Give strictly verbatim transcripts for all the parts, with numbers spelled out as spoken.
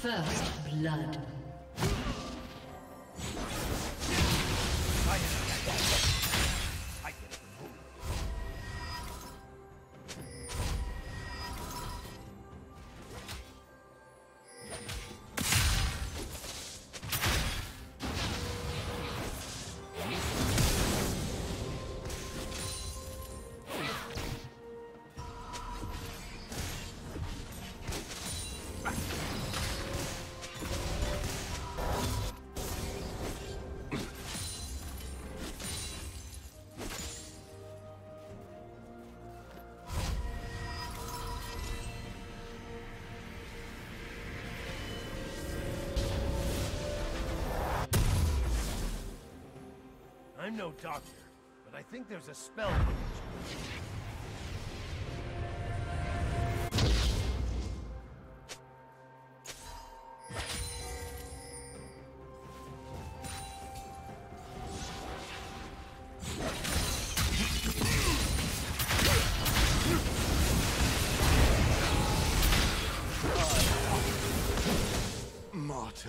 First blood. I'm no doctor, but I think there's a spell. Martyr.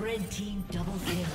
Red team double kill.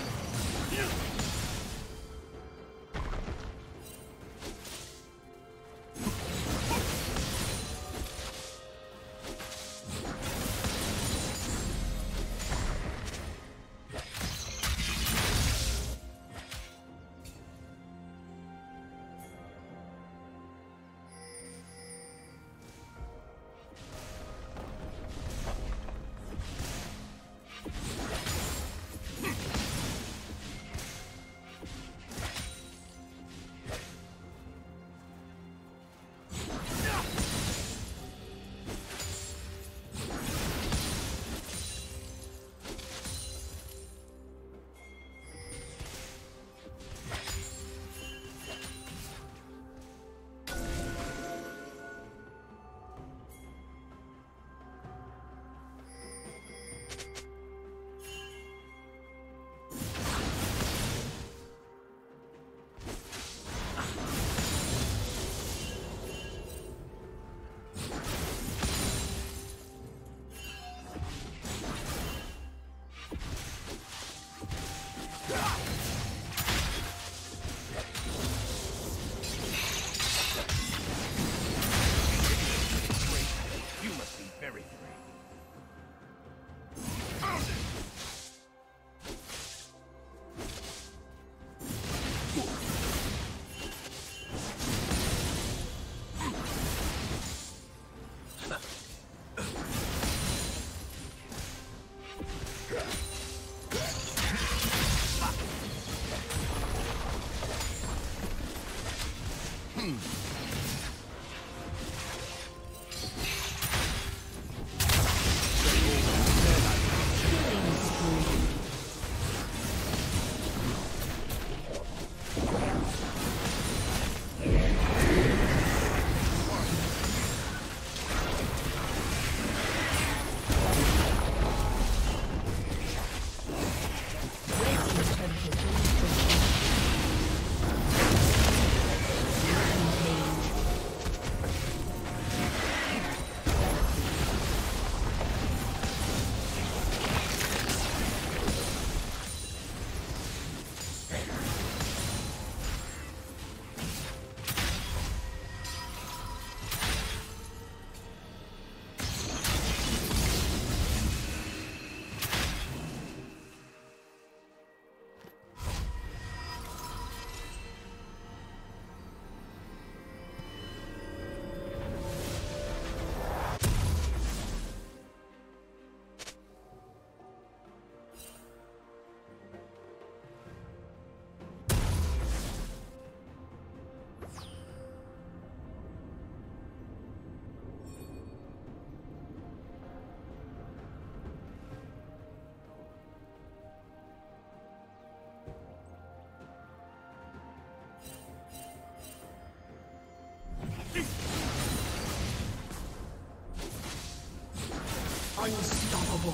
Unstoppable.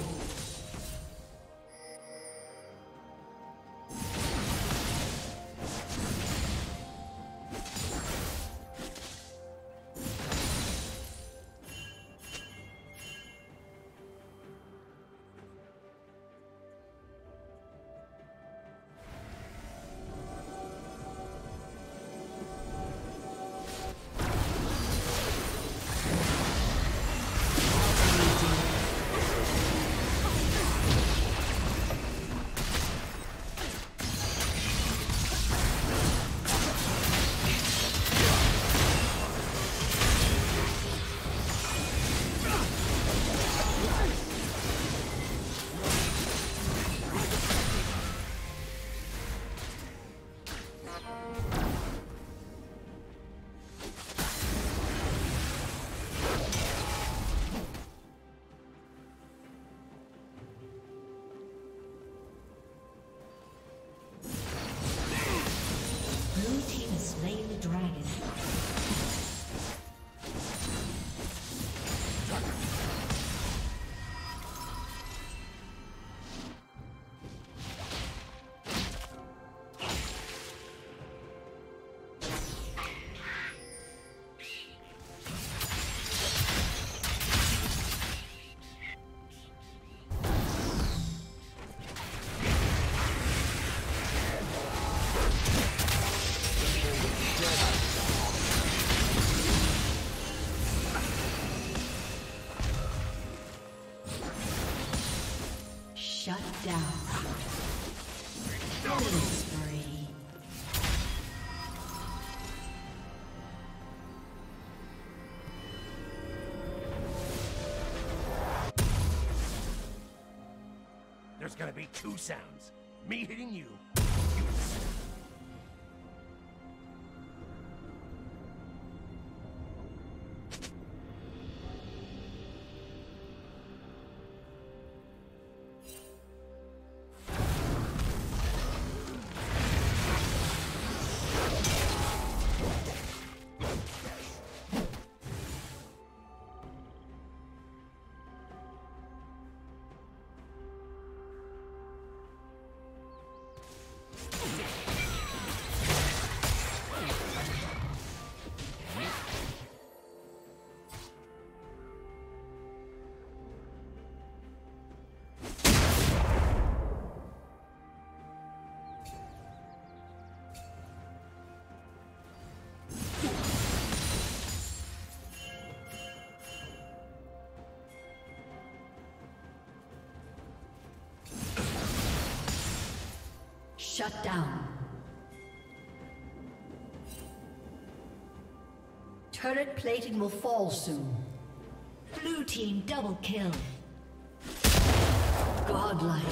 Shut down. Spree. There's gonna be two sounds. Me hitting you. Shut down. Turret plating will fall soon. Blue team double kill. Godlike.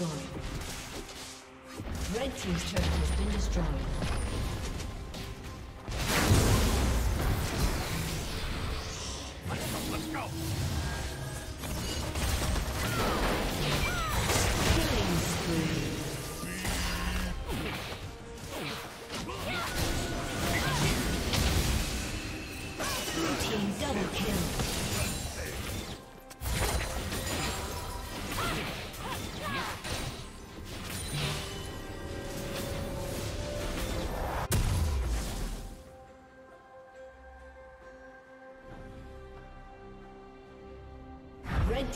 destroyed. Red team's turret has been destroyed. Red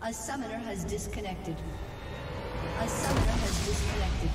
A summoner has disconnected. A summoner has disconnected.